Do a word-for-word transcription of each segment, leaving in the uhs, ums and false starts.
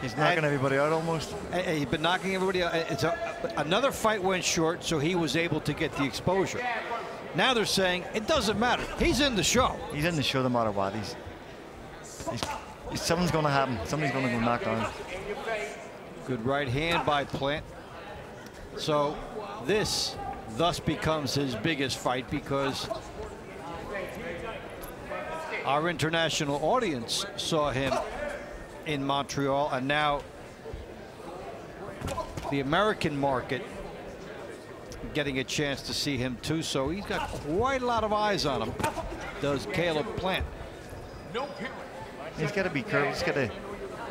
He's knocking and, everybody out almost. He's been knocking everybody out. It's a, another fight went short, so he was able to get the exposure. Now they're saying it doesn't matter. He's in the show. He's in the show no matter what. He's, he's, something's going to happen. Somebody's going to go knocked down. Good right hand by Plant. So this thus becomes his biggest fight, because our international audience saw him in Montreal, and now the American market getting a chance to see him too. So he's got quite a lot of eyes on him, does Caleb Plant. He's got to be careful. He's got to,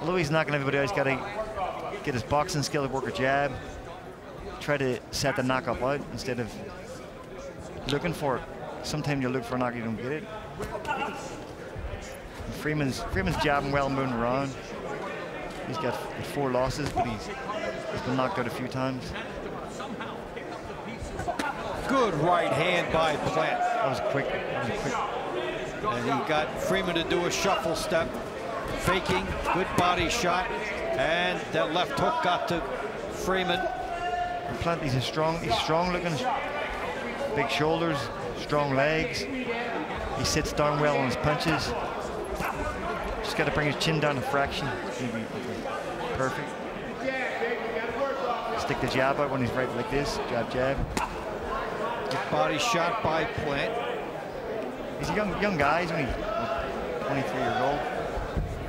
although he's knocking everybody out, he's got to get his boxing skill to work a jab, try to set the knockoff out instead of looking for it. Sometimes you look for a knock, you don't get it. Freeman's Freeman's jabbing well, moving around. He's got four losses, but he's, he's been knocked out a few times. Good right hand by Plant. That was quick. That was quick. And he got Freeman to do a shuffle step, faking. Good body shot, and that left hook got to Freeman. And Plant, he's a strong. He's strong looking. Big shoulders, strong legs. He sits darn well on his punches. Just got to bring his chin down a fraction. Perfect. Stick the jab out when he's right like this. Jab, jab. Good body shot by Plant. He's a young, young guy. He's only twenty-three years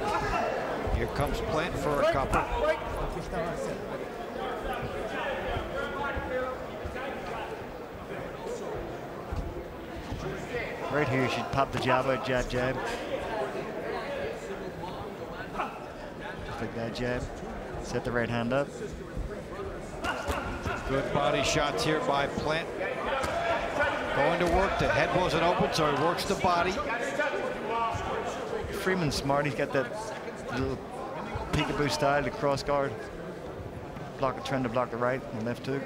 old. Here comes Plant for a couple. Right here, you should pop the jab out, jab, jab. Just like that, jab. Set the right hand up. Good body shots here by Plant. Going to work. The head wasn't open, so he works the body. Freeman's smart. He's got that little peekaboo style, the cross guard. Block, trying to block the right and left, too.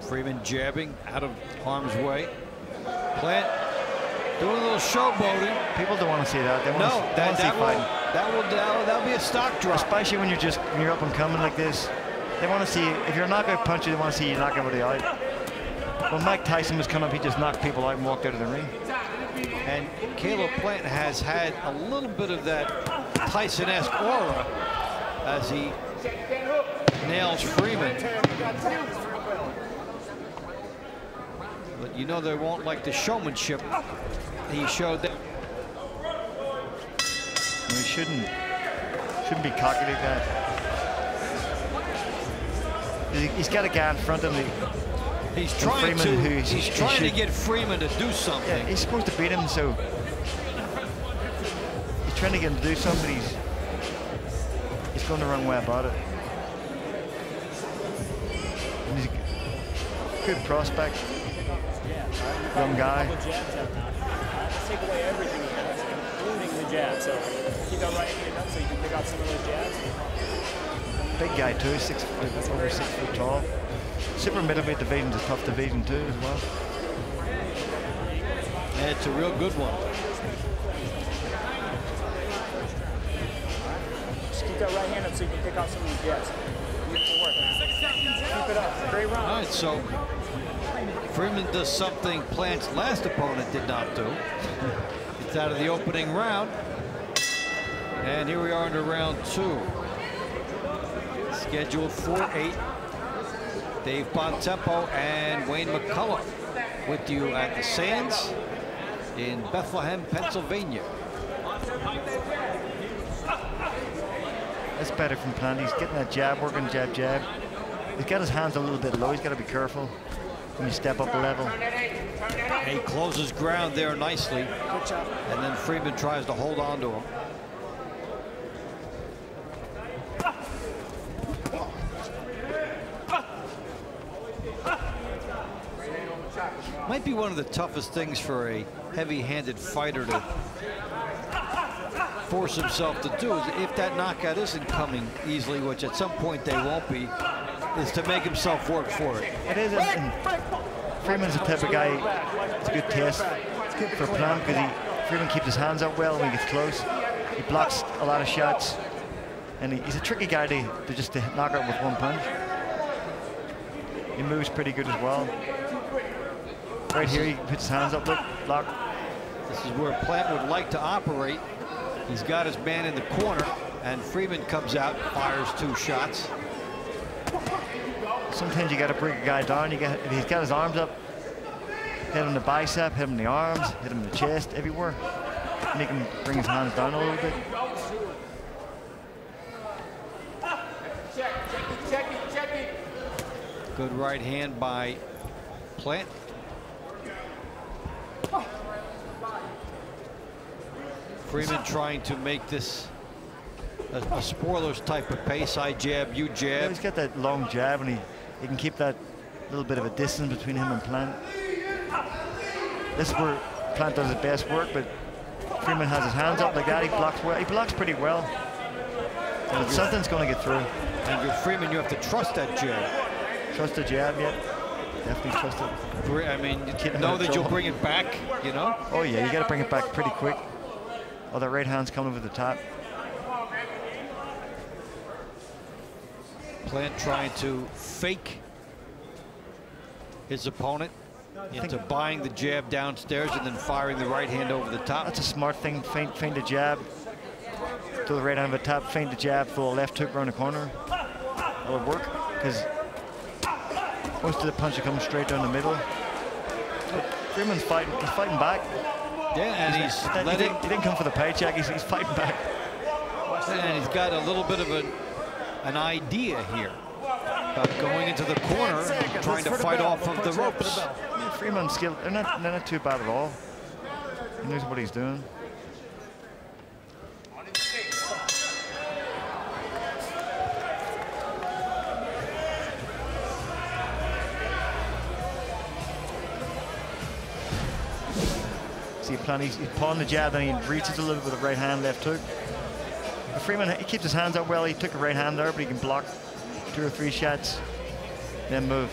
Freeman jabbing out of harm's way. Plant doing a little showboating. People don't want to see that. They want no, to, they that, want to that, see will, that will that'll, that'll be a stock drop. Especially when you're just when you're up and coming like this. They want to see if you're a knockout puncher. They want to see you knock everybody out. When Mike Tyson was coming up, he just knocked people out and walked out of the ring. And Caleb Plant has had a little bit of that Tyson-esque aura as he nails Freeman. But you know they won't like the showmanship he showed them. We shouldn't shouldn't be cocky like that. He's got a guy in front of him. He's trying Freeman, to. He's, he's trying he to get Freeman to do something. Yeah, he's supposed to beat him, so he's trying to get him to do something. He's he's going the wrong way about it. And he's a good prospect. Young guy. Take away everything, including the jab. So keep that right hand up so you can pick out some of those jabs. Big guy too, six foot, over six foot tall. Super middleweight division is a tough division too, as well. Yeah, it's a real good one. Just keep that right hand up so you can pick out some of those jabs. Beautiful work. Keep it up. Great round. All right, so. Freeman does something Plant's last opponent did not do. It's out of the opening round. And here we are into round two. Scheduled four eight. Dave Bontempo and Wayne McCullough with you at the Sands in Bethlehem, Pennsylvania. That's better from Plant. He's getting that jab, working jab, jab. He's got his hands a little bit low. He's got to be careful. When you step up a level. And he closes ground there nicely. And then Freeman tries to hold on to him. Might be one of the toughest things for a heavy-handed fighter to force himself to do, is if that knockout isn't coming easily, which at some point they won't be, is to make himself work for it. It is. Freeman's the type of guy, it's a good test. It's good for Plant because Freeman keeps his hands up well when he gets close. He blocks a lot of shots, and he, he's a tricky guy to, to just to knock out with one punch. He moves pretty good as well. Right here, he puts his hands up, look, block. This is where Plant would like to operate. He's got his man in the corner, and Freeman comes out, fires two shots. Sometimes you got to bring a guy down. You got, he's got his arms up. Hit him the bicep, hit him the arms, hit him the chest, everywhere. Make him bring his hands down a little bit. Good right hand by Plant. Freeman trying to make this a, a spoiler's type of pace. I jab, you jab. Yeah, he's got that long jab, and he, he can keep that little bit of a distance between him and Plant. This is where Plant does his best work, but Freeman has his hands up like that. He blocks well. He blocks pretty well. And something's going to get through. And you're Freeman, you have to trust that jab. Trust the jab, yeah. Definitely trust it. I mean, you can't know that you'll bring it back, you know? Oh, yeah, you got to bring it back pretty quick. Oh, the right hand's coming over the top. Plant trying to fake his opponent into buying the jab downstairs and then firing the right hand over the top. That's a smart thing. Feint, feint a jab to the right hand over the top, feint a jab for a left hook around the corner. That would work because most of the punches come straight down the middle. But Freeman's fighting, he's fighting back. Yeah, and he's, he's letting... He didn't, he didn't come for the paycheck, he's, he's fighting back. And he's got a little bit of a, an idea here about going into the corner and trying to fight off of the ropes. Freeman's skilled, they're not, they're not too bad at all. He knows what he's doing. See, Plant, he's, he's pawing the jab, and he reaches a little bit with the right hand, left hook. But Freeman, he keeps his hands up well. He took a right hand there, but he can block two or three shots, then move.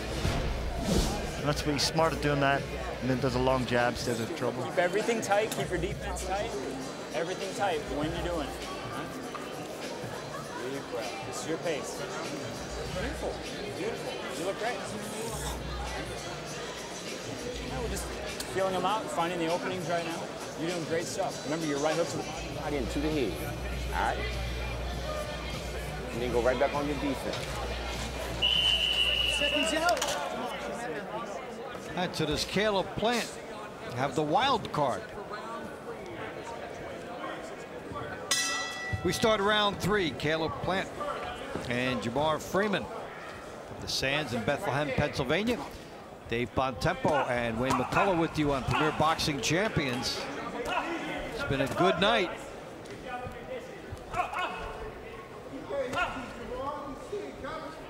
And that's what he's smart at doing that, and then does a long jab instead of trouble. Keep everything tight, keep your defense tight, everything tight when you're doing it. Huh? Deep breath. This is your pace. Beautiful, beautiful. You look great. Now we're just feeling them out, finding the openings right now. You're doing great stuff. Remember, your right hook to the body and to the head. All right. And then go right back on your defense. Seconds out. That's it. Is Caleb Plant have the wild card? We start round three. Caleb Plant and Jamar Freeman of the Sands in Bethlehem, Pennsylvania. Dave Bontempo and Wayne McCullough with you on Premier Boxing Champions. It's been a good night.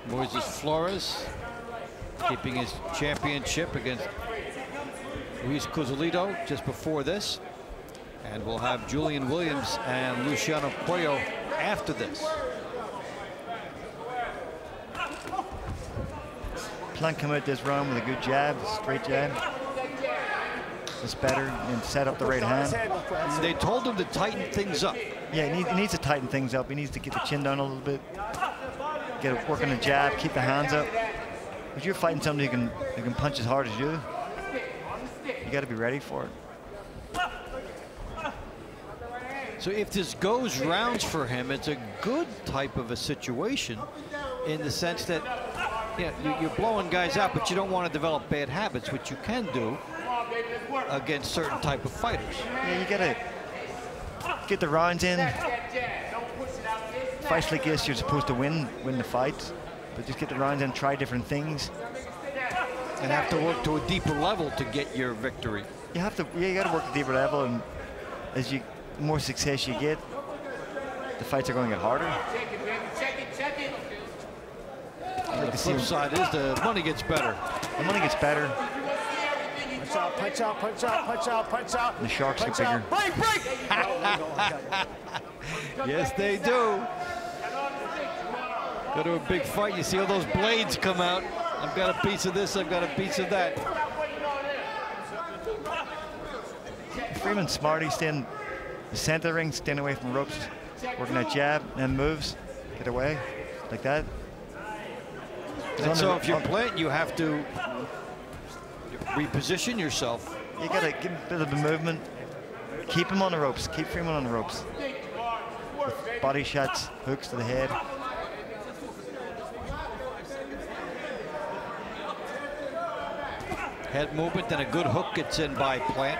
Moises Flores keeping his championship against Luis Cusolito just before this. And we'll have Julian Williams and Luciano Cuello after this. Plant come out this round with a good jab, straight jab. It's better and set up the right hand. And they told him to tighten things up. Yeah, he needs, he needs to tighten things up. He needs to get the chin down a little bit. Get a work on the jab, keep the hands up. If you're fighting somebody who can, who can punch as hard as you, you got to be ready for it. So if this goes rounds for him, it's a good type of a situation in the sense that yeah, you're blowing guys out, but you don't want to develop bad habits, which you can do against certain type of fighters. Yeah, you gotta get the rounds in. Fights like this, you're supposed to win, win the fights, but just get the rounds in, try different things, and have to work to a deeper level to get your victory. You have to, yeah, you got to work a deeper level, and as you the more success you get, the fights are going to get harder. Like the flip side is the money gets better. The money gets better. Punch out, punch out, punch out, punch out, punch out. The Sharks get bigger. Break, break! Yes, they do. Go to a big fight. You see all those blades come out. I've got a piece of this. I've got a piece of that. Freeman's smart. He's standing the center of the ring, staying away from ropes, working that jab, and moves, get away, like that. And so the, if you're Plant, you have to reposition yourself. You gotta give him a bit of the movement, keep him on the ropes, keep Freeman on the ropes. With body shots, hooks to the head. Head movement and a good hook gets in by Plant.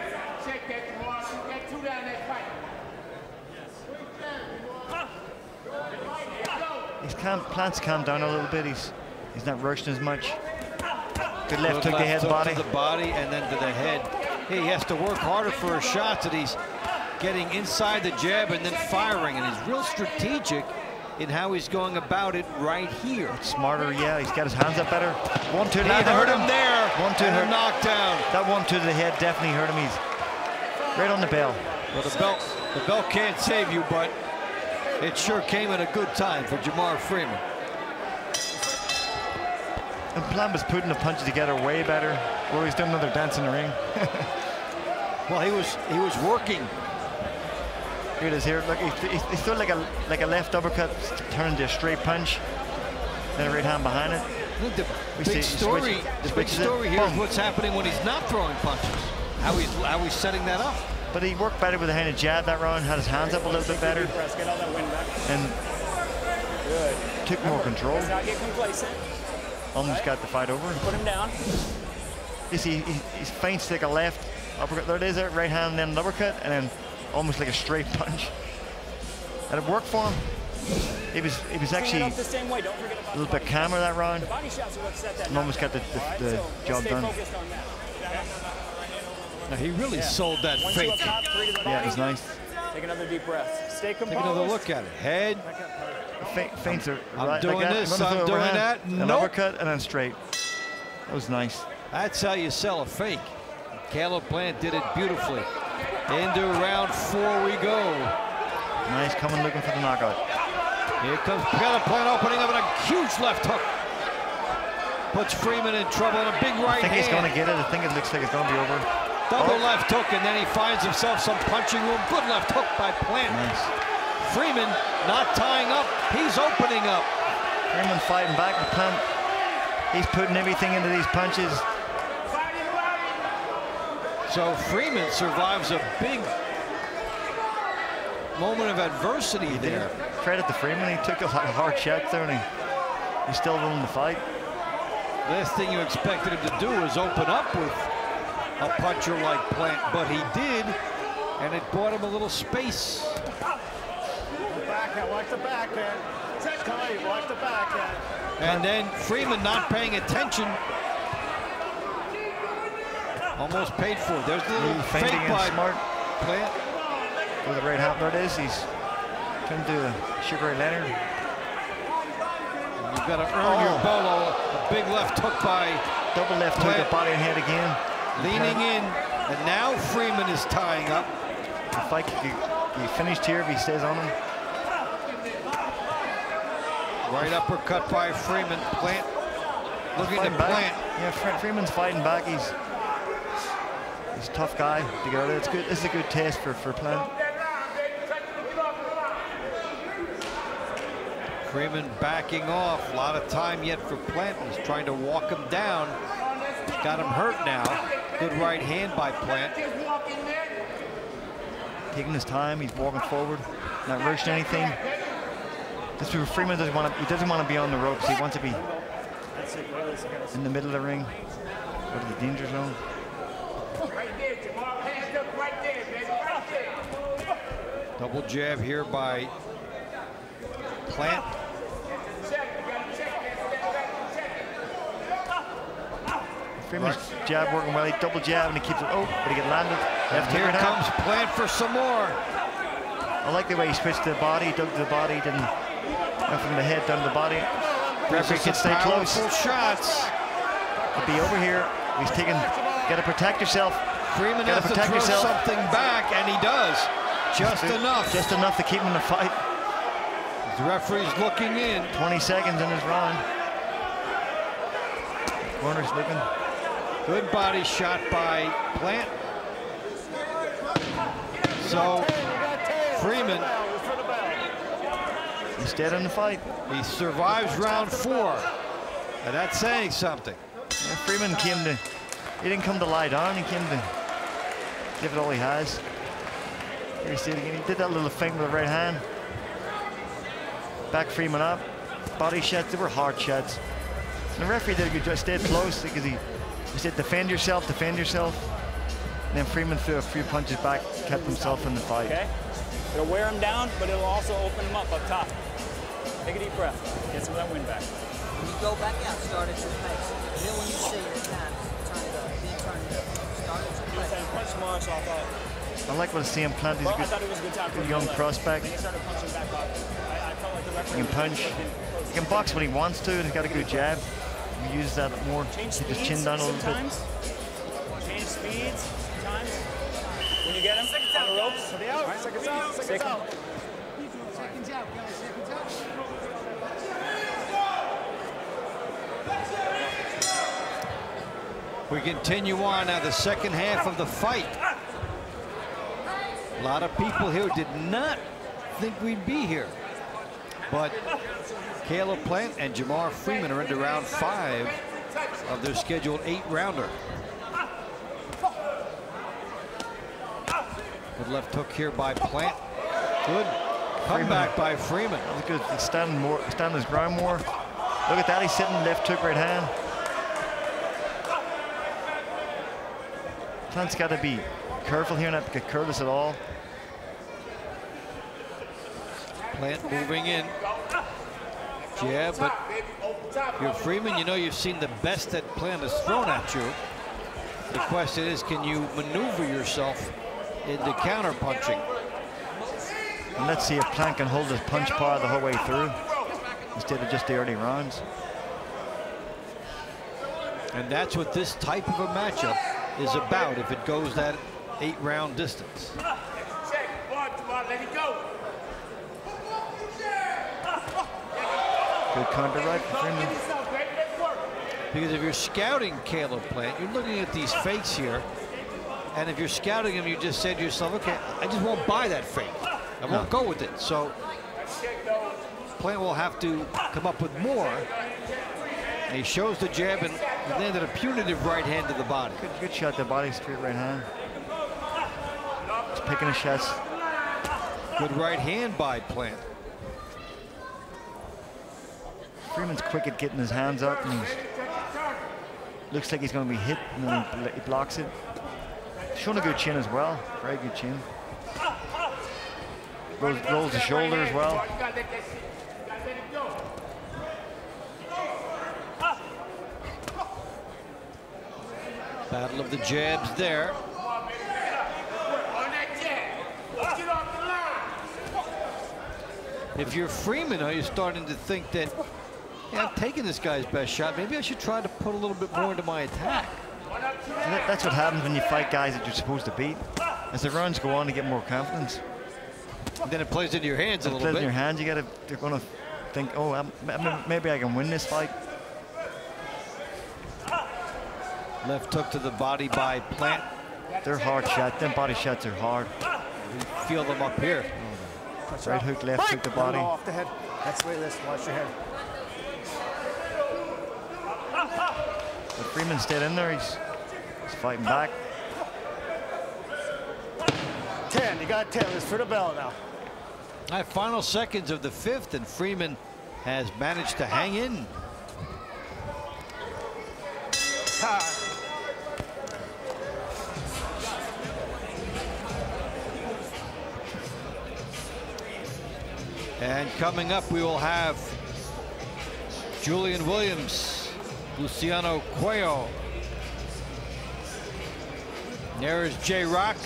He's calm, Plant's calmed down a little bit. He's he's not rushing as much. Good left hook to the head, body. To the body and then to the head. He has to work harder for his shots, that he's getting inside the jab and then firing. And he's real strategic in how he's going about it right here. It's smarter, yeah. He's got his hands up better. One, two, he nine, hurt him there. One, two, hurt. Knockdown. That one, two to the head definitely hurt him. He's right on the bell. Well, the bell, the bell can't save you, but it sure came at a good time for Jamar Freeman. And Plant was putting the punches together way better. Or he's done another dance in the ring. Well, he was he was working. Here it is here. Look, he, he, he threw like a like a left uppercut, turned into a straight punch, then a right hand behind it. Look, the we big see, story, switch, the big story here is what's happening when he's not throwing punches. How he's how he's setting that up. But he worked better with a hand of jab that round, had his hands up a little bit better, and took more control. Almost got the fight over. Put him down. You see, he, he feints like a left uppercut. There it is, right hand, then an uppercut, and then almost like a straight punch. And it worked for him. It was, it was actually a little bit calmer that round. And almost got the, the, the job done. Now he really yeah. sold that fake. Yeah, it was nice. Take another deep breath. Stay composed. Take another look at it. Head. Fe feints are I'm right, doing like this. I'm doing overhand, that. Nope. An uppercut and then straight. That was nice. That's how you sell a fake. Caleb Plant did it beautifully. Into round four we go. Nice coming, looking for the knockout. Here comes Caleb Plant opening up with a huge left hook. Puts Freeman in trouble and a big right hand. I think hand. he's going to get it. I think it looks like it's going to be over. Double oh. left hook, and then he finds himself some punching room. Good left hook by Plant. Nice. Freeman not tying up. He's opening up. Freeman fighting back with Plant. He's putting everything into these punches. So Freeman survives a big moment of adversity he there. Credit to Freeman, he took a lot of hard shots there, and he, he's still willing to fight. Last thing you expected him to do is open up with a puncher like Plant, but he did, and it bought him a little space. Back now, watch the back hand. Watch the back hand. And then Freeman not paying attention. Almost paid for. There's the little fake by Smart Plant. With the right hand, there it is. He's trying to do the Sugar Ray Leonard. You've got to earn oh. your bolo. A big left hook by double left hook, the body and head again. Leaning in, and now Freeman is tying up. The fight could be finished here if he stays on him. Right uppercut by Freeman. Plant looking to Plant. Yeah, Freeman's fighting back. He's He's a tough guy to get out of. It's good. This is a good test for, for Plant. Freeman backing off. A lot of time yet for Plant. He's trying to walk him down. Got him hurt now. Good right hand by Plant. Taking his time. He's walking forward. Not rushing anything. This Freeman doesn't want to. He doesn't want to be on the ropes. He wants to be in the middle of the ring, or to the danger zone. Double jab here by Plant. Freeman's right. jab working well. He double jab and he keeps it. Oh, but he gets landed. Left here right comes hand. Plant for some more. I like the way he switched the body, dug to the body, didn't went from the head down to the body. Referee can stay close. Shots. It'll be over here. He's taking. Got to protect yourself. Freeman has to throw yourself. something back, and he does. Just He's enough. Just enough to keep him in the fight. The referee's looking in. twenty seconds in his round. Corner's looking. Good body shot by Plant. So Freeman. He's dead in the fight. He survives round four. And that's saying something. Yeah, Freeman came to, he didn't come to lie down, he came to give it all he has. Here you see it again, he did that little thing with the right hand. Back Freeman up, body shots, they were hard shots. And the referee did a good job, stayed close because he, he said defend yourself, defend yourself. And then Freeman threw a few punches back, kept himself in the fight. Okay. It'll wear him down, but it'll also open him up up top. Take a deep breath, get some of that wind back. You go back out, start at your pace. And then when you see your time, turn it up. Then turn it up. Start at your pace. He was punch marks off of. I like what I see him plant. He's well, a good, I thought it was a good time good young prospect. He can punch. He can box when he wants to. And he's got a good jab. He uses that more. Change he just chin down a little sometimes. Bit. Change speeds sometimes. When you get him, second on the ropes. Second out. Right. Second out. Second out. Second out. We continue on now the second half of the fight. A lot of people here did not think we'd be here. But Caleb Plant and Jamar Freeman are into round five of their scheduled eight-rounder. Good left hook here by Plant. Good comeback by Freeman. Good stand more, stand his ground more. Look at that, he's sitting left hook, right hand. Plant's got to be careful here, not to get careless at all. Plant moving in. Yeah, but you're Freeman, you know you've seen the best that Plant has thrown at you. The question is, can you maneuver yourself into counter punching? And let's see if Plant can hold his punch power the whole way through instead of just the early rounds. And that's what this type of a matchup is about if it goes that eight round distance. Good counter right for Freeman. Because if you're scouting Caleb Plant, you're looking at these fakes here. And if you're scouting him, you just say to yourself, okay, I just won't buy that fake. I won't no. go with it. So Plant will have to come up with more. And he shows the jab and landed a punitive right hand to the body. Good, good shot, the body straight right hand. Just picking a chest. Good right hand by Plant. Freeman's quick at getting his hands up, and he's, looks like he's going to be hit, and then he, he blocks it. Showing a good chin as well, very good chin. Rolls, rolls the shoulder as well. Battle of the jabs there. If you're Freeman, are you starting to think that, yeah, I'm taking this guy's best shot. Maybe I should try to put a little bit more into my attack. That, that's what happens when you fight guys that you're supposed to beat. As the rounds go on, to get more confidence. And then it plays into your hands a little bit. It plays in your hands. You gotta, you're going to think, oh, I'm, maybe I can win this fight. Left hook to the body by Plant. They're hard shots. Them body shots are hard. You feel them up here. Oh, right hook, left hook, the body. Off the head. That's the way it is. Watch your head. But Freeman stayed in there. He's, he's fighting back. Ten. You got ten. It's for the bell now. All right, final seconds of the fifth, and Freeman has managed to hang in. Ha. And coming up, we will have Julian Williams, Luciano Cuello. There is J-Rock.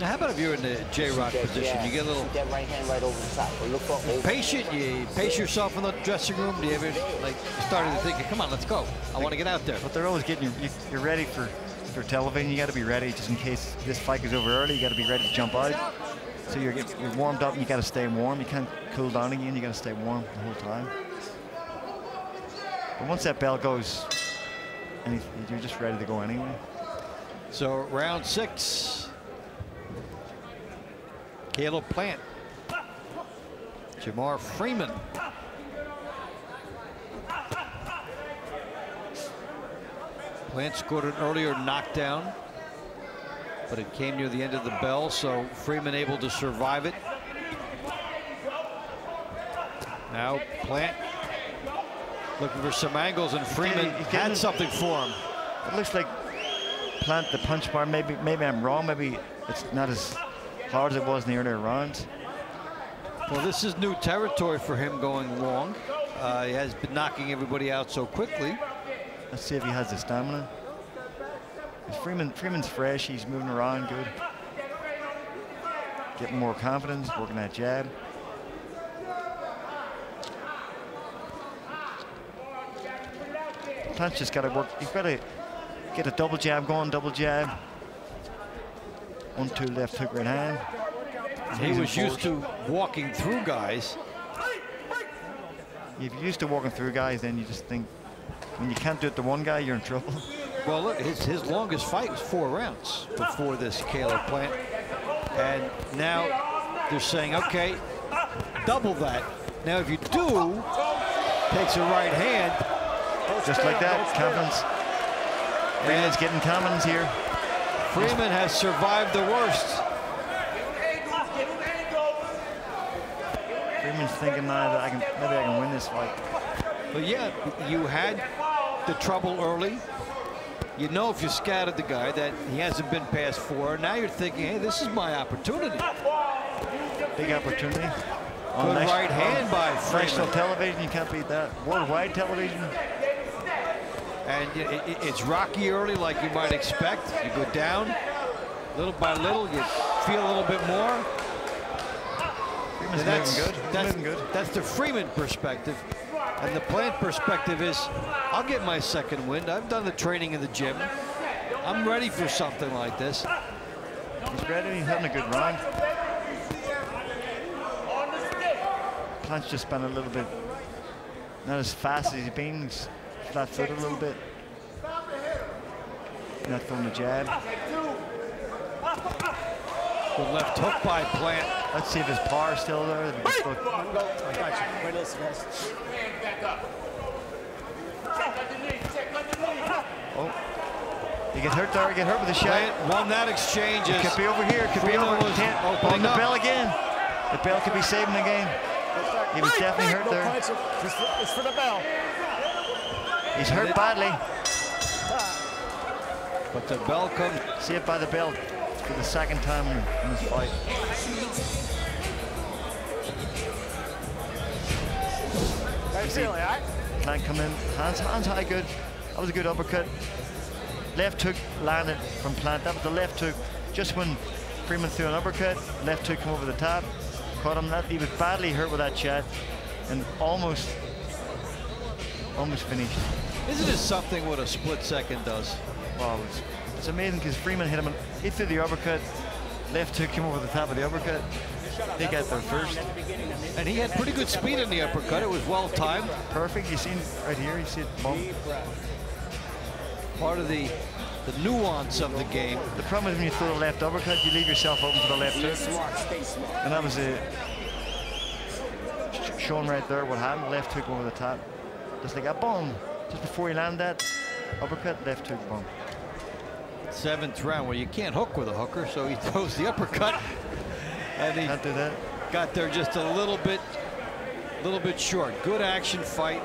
Now, how about if you're in the J-Rock position? Yeah. You get a little that right hand right over the top. Or look up over patient. You pace yourself in the dressing room. Do you ever like starting to think, "Come on, let's go. I want to get out there." But they're always getting you. You're ready for for television. You got to be ready just in case this fight is over early. You got to be ready to jump out. So you're, getting, you're warmed up, and you got to stay warm. You can't cool down again. You got to stay warm the whole time. But once that bell goes, you're just ready to go anyway. So round six. Caleb Plant, Jamar Freeman. Plant scored an earlier knockdown, but it came near the end of the bell, so Freeman able to survive it. Now Plant looking for some angles, and Freeman he, he had something for him. It looks like Plant, the punch bar, maybe maybe I'm wrong, maybe it's not as hard as it was in the earlier rounds. Well, this is new territory for him going long. Uh, he has been knocking everybody out so quickly. Let's see if he has the stamina. Freeman, Freeman's fresh, he's moving around good. Getting more confidence, working that jab. Plant's just gotta work, he's gotta get a double jab going, double jab. One, two, left hook, right hand. He was used to walking through guys. If you're used to walking through guys, then you just think, when you can't do it to one guy, you're in trouble. Well, look, his, his longest fight was four rounds before this Caleb Plant. And now they're saying, okay, double that. Now, if you do, takes a right hand. Just like that, Cummins. Freeman's getting Cummins here. Freeman has survived the worst. Freeman's thinking, now that I can, maybe I can win this fight. But yeah, you had the trouble early. You know, if you scouted the guy, that he hasn't been past four. Now you're thinking, hey, this is my opportunity. Big opportunity. On Good right hand by Freeman. National television, you can't beat that. Worldwide television. And it, it, it's rocky early, like you might expect. You go down, little by little, you feel a little bit more. That's good. That's, good. That's the Freeman perspective. And the Plant perspective is, I'll get my second wind. I've done the training in the gym. I'm ready for something like this. He's ready, he's having a good run. Plant's just been a little bit, not as fast as he's been. He's flat foot a little bit. Not throwing the jab. The left hook by Plant. Let's see if his power is still there. Wait, go. I got you. Wait, listen, listen. Oh, he gets hurt there. He gets hurt with a shot. Won that exchange. It could be over here. It could Freeman be over was on the up. Bell again. The bell could be saving the game. He was definitely hurt there. It's for the bell. He's hurt badly. But the bell comes. See it by the bell. For the second time in this fight. Plant come in, hands, hands high, good. That was a good uppercut. Left hook landed from Plant. That was the left hook. Just when Freeman threw an uppercut, left hook come over the top, caught him. That he was badly hurt with that shot, and almost, almost finished. Isn't it something what a split second does? Wow. Well, it's amazing because Freeman hit him, and he threw the uppercut, left hook him over the top of the uppercut. They got there first. And he had pretty good speed in the uppercut. It was well timed. Perfect. You see right here, you see it bump. Part of the, the nuance of the game. The problem is when you throw the left uppercut, you leave yourself open for the left hook. And that was it. Showing right there what happened. Left hook over the top. Just like a bomb. Just before he landed that, uppercut, left hook, bomb. Seventh round. Well, you can't hook with a hooker, so he throws the uppercut, and he do that. Got there just a little bit, little bit short. Good action fight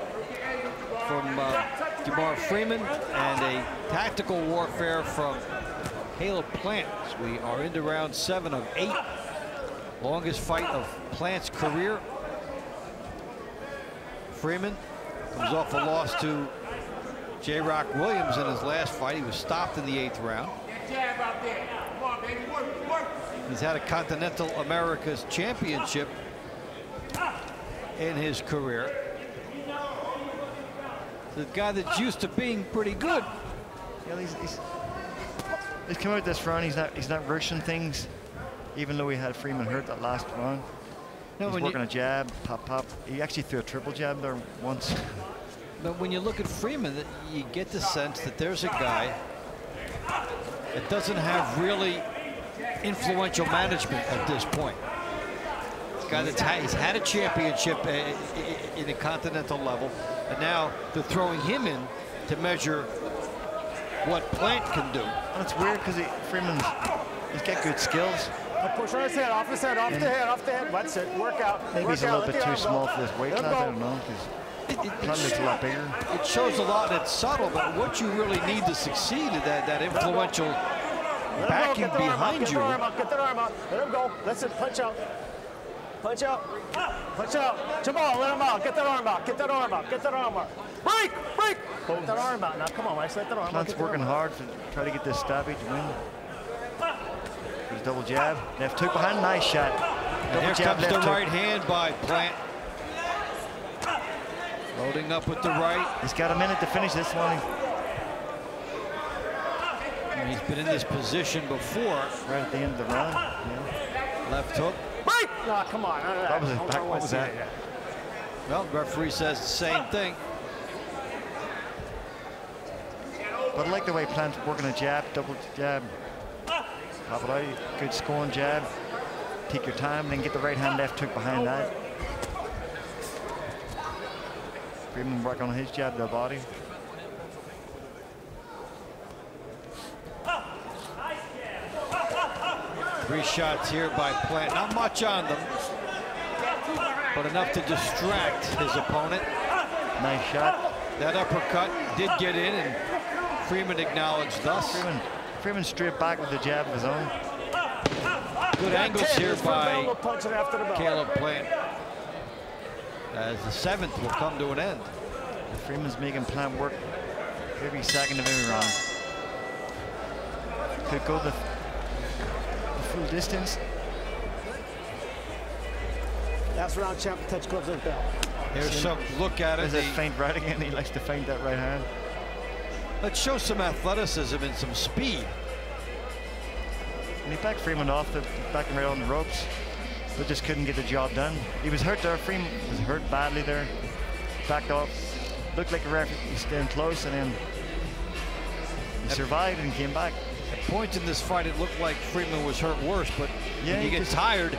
from uh, Jamar Freeman, and a tactical warfare from Caleb Plant. We are into round seven of eight. Longest fight of Plant's career. Freeman comes off a loss to J-Rock Williams in his last fight. He was stopped in the eighth round. He's had a Continental America's Championship in his career. The guy that's used to being pretty good. Yeah, he's, he's, he's come out this round. He's not. He's not rushing things. even though he had Freeman hurt that last round. No, he's working you, a jab, pop, pop. He actually threw a triple jab there once. But when you look at Freeman, you get the sense that there's a guy that doesn't have really influential management at this point. A guy that's ha he's had a championship in the continental level, and now they're throwing him in to measure what Plant can do. And it's weird because he, Freeman's he's got good skills. Push on his head, off his head, off and the head, off the head. That's it. Work out. Maybe work he's a little bit too small for this weight class. I don't know. It, it, it, a lot bigger. It shows a lot. It's subtle, but what you really need to succeed is that that influential let backing go, behind up, you. Get the arm up. Get the arm up. Let him go. Let's punch out. Punch out. Punch out. Jamal, let him out. Get that arm out. Get that arm out. Get that arm out. Break. Break. Get that arm out. Now, come on, Mike. Let that arm Plant's out. Plant's working hard to try to get this stoppage win. His double jab. Left hook behind. Nice shot. Double here jab, comes left the hook. Right hand by Plant. Loading up with the right. He's got a minute to finish this one. And he's been in this position before. Right at the end of the round. Yeah. Left hook. Break! Oh, come on. No, no, that was his back. What was that? that? Well, referee says the same thing. But I like the way Plant's working a jab, double jab. Top it out. Good scoring jab. Take your time and then get the right hand left hook behind that. Freeman work on his jab to the body. Three shots here by Plant. Not much on them, but enough to distract his opponent. Nice shot. That uppercut did get in, and Freeman acknowledged thus. Freeman, Freeman straight back with the jab of his own. Good angles here by Caleb Plant. As the seventh will come to an end. Freeman's making Plant work every second of every round. Could go the, the full distance. Last round champ, touch gloves and belt. Here's some look at it. There's a feint right again. He likes to feint that right hand. Let's show some athleticism and some speed. And he backed Freeman off the back and right on the ropes, but just couldn't get the job done. He was hurt there. Freeman was hurt badly there. Backed off. Looked like a referee was staying close, and then he survived and came back. At points in this fight, it looked like Freeman was hurt worse, but yeah, when you get tired,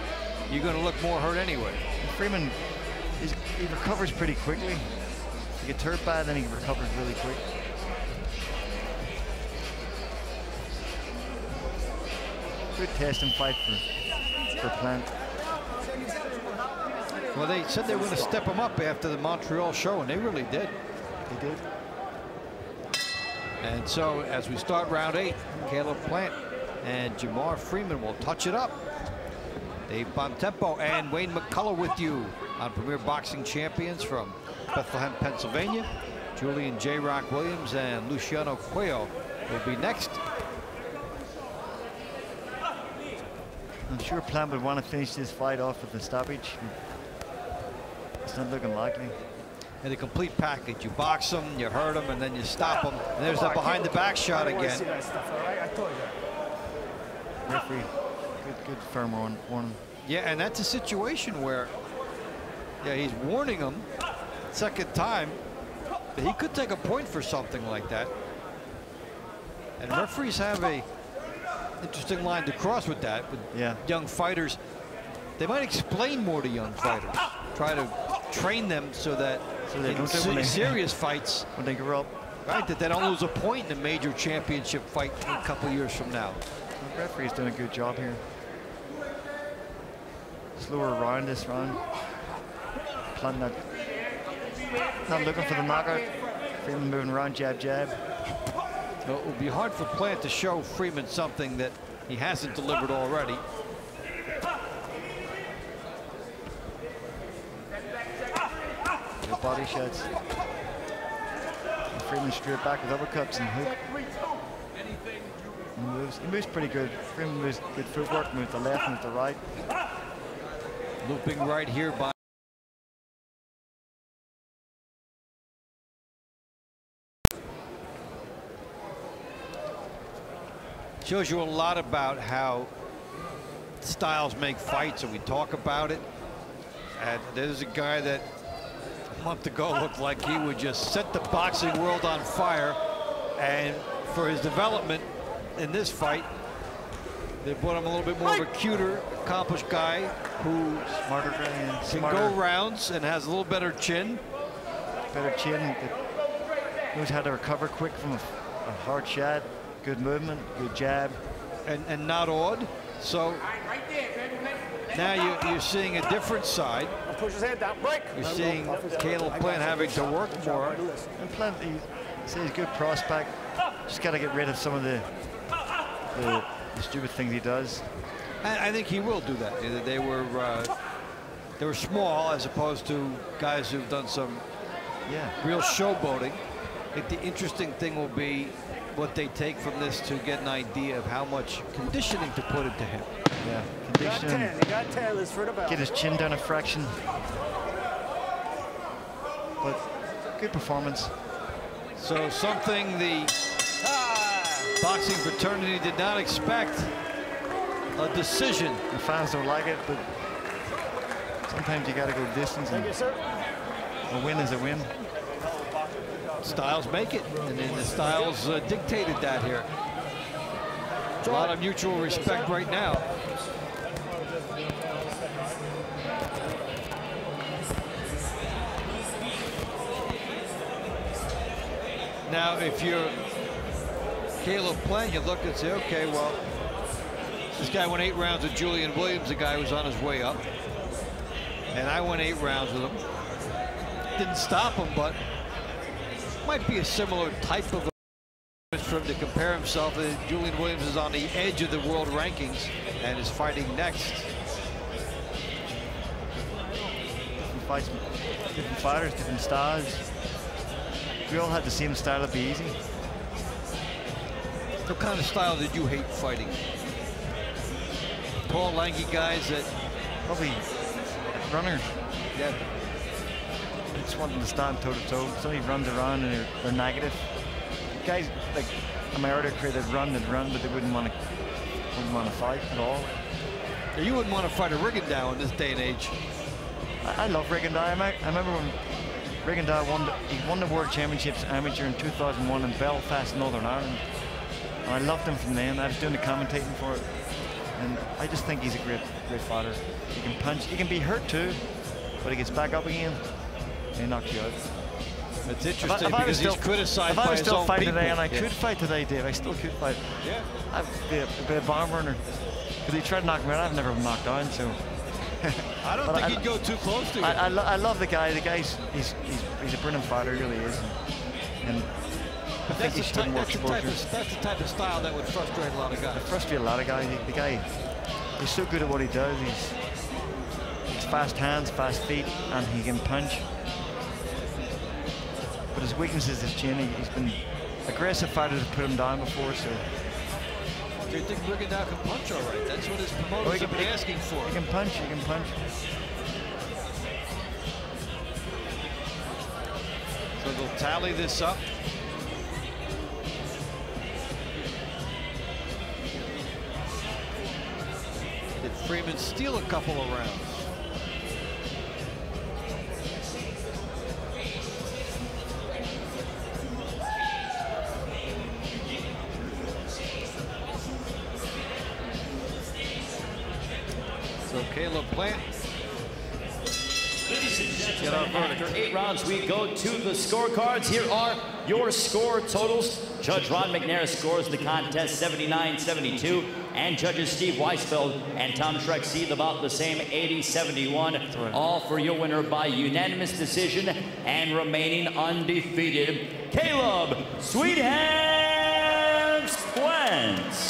you're going to look more hurt anyway. Freeman, he's, he recovers pretty quickly. He gets hurt bad, then he recovers really quick. Good testing fight for, for Plant. Well, they said they were going to step him up after the Montreal show, and they really did. They did. And so, as we start round eight, Caleb Plant and Jamar Freeman will touch it up. Dave Bontempo and Wayne McCullough with you on Premier Boxing Champions from Bethlehem, Pennsylvania. Julian J-Rock Williams and Luciano Cuello will be next. I'm sure Plant would want to finish this fight off with the stoppage. It's not looking likely. And a complete package. You box them, you hurt them, and then you stop them. And there's that behind the back shot again. Referee, good, good firm warning. Yeah, and that's a situation where, yeah, he's warning him second time that he could take a point for something like that. And referees have a interesting line to cross with that. With yeah. young fighters, they might explain more to young fighters. Try to train them so that so they in don't se serious fights when they grow up, right, that they don't lose a point in a major championship fight a couple years from now. The referee's done a good job here. Slower round this round. Plant not, not looking for the knockout. Freeman moving around, jab, jab. So it would be hard for Plant to show Freeman something that he hasn't delivered already. Body shots. And Freeman straight back with uppercuts and hook. He moves. He moves pretty good. Freeman moves good footwork, moves to the left and to the right. Looping right here by shows you a lot about how styles make fights, and we talk about it. And there's a guy that a month ago looked like he would just set the boxing world on fire. And for his development in this fight, they brought him a little bit more of a cuter, accomplished guy who smarter and smarter. Can go rounds and has a little better chin. Better chin. Knows how to recover quick from a, a hard shot. Good movement, good jab, and and not odd. So now you, you're seeing a different side. Push his head down. Break. You're seeing Caleb Plant having to work more. And Plant, he's a good prospect. Just got to get rid of some of the, the, the stupid things he does. I, I think he will do that. They were uh, they were small as opposed to guys who've done some yeah real showboating. I think the interesting thing will be what they take from this to get an idea of how much conditioning to put into him. Yeah, conditioning. He got ten. He got for the bell. Get his chin down a fraction. But good performance. So something the ah. boxing fraternity did not expect. A decision. The fans don't like it, but sometimes you got to go distance. And a win is a win. Styles make it, and then the Styles uh, dictated that here. A lot of mutual respect right now. Now, if you're Caleb Plant, you look and say, okay, well, this guy went eight rounds with Julian Williams, the guy who was on his way up, and I went eight rounds with him. Didn't stop him, but might be a similar type of for him to compare himself. Julian Williams is on the edge of the world rankings and is fighting next. Different fights, different fighters, different styles. We all had the same style, it'd be easy. What kind of style did you hate fighting? Tall, lanky guys that probably runners. Yeah. Just want them to stand toe to toe. Somebody runs around and they're, they're negative. Guys like in my earlier career, they'd run, they'd run, but they wouldn't want to, wouldn't want to fight at all. Yeah, you wouldn't want to fight a Rigondeaux in this day and age. I, I love Rigondeaux. I, I remember when Rigondeaux won, he won the World Championships amateur in two thousand one in Belfast, Northern Ireland. And I loved him from then. I was doing the commentating for it, and I just think he's a great, great fighter. He can punch. He can be hurt too, but he gets back up again. They knocked you out. It's interesting if I, if because still, he's criticized by his own people. If I was still fighting today, and I yeah. could fight today, Dave, I still could fight. Yeah. I'd be a, a bit of bomb burner. Because he tried to knock me out, I've never been knocked down, so. I don't think I, he'd go too close to I, you. I, I, lo I love the guy. The guy's, he's, he's, he's a brilliant fighter, he really is. And, and I think he should have more exposure. That's the type of style that would frustrate a lot of guys. It frustrates a lot of guys. The, the guy, he's so good at what he does. He's, he's fast hands, fast feet, and he can punch. But his weakness is his chin. He's been aggressive fighters have put him down before, so. Do you think Rigondeaux can punch all right? That's what his promoters oh, can, have been he, asking for. He can punch, he can punch. So they'll tally this up. Did Freeman steal a couple of rounds? Caleb Plant. Get our verdict. After eight rounds, we go to the scorecards. Here are your score totals. Judge Ron McNair scores the contest seventy-nine seventy-two, and judges Steve Weisfeld and Tom Shrek see about the same eighty seventy-one. All for your winner by unanimous decision and remaining undefeated, Caleb Sweethams Plant.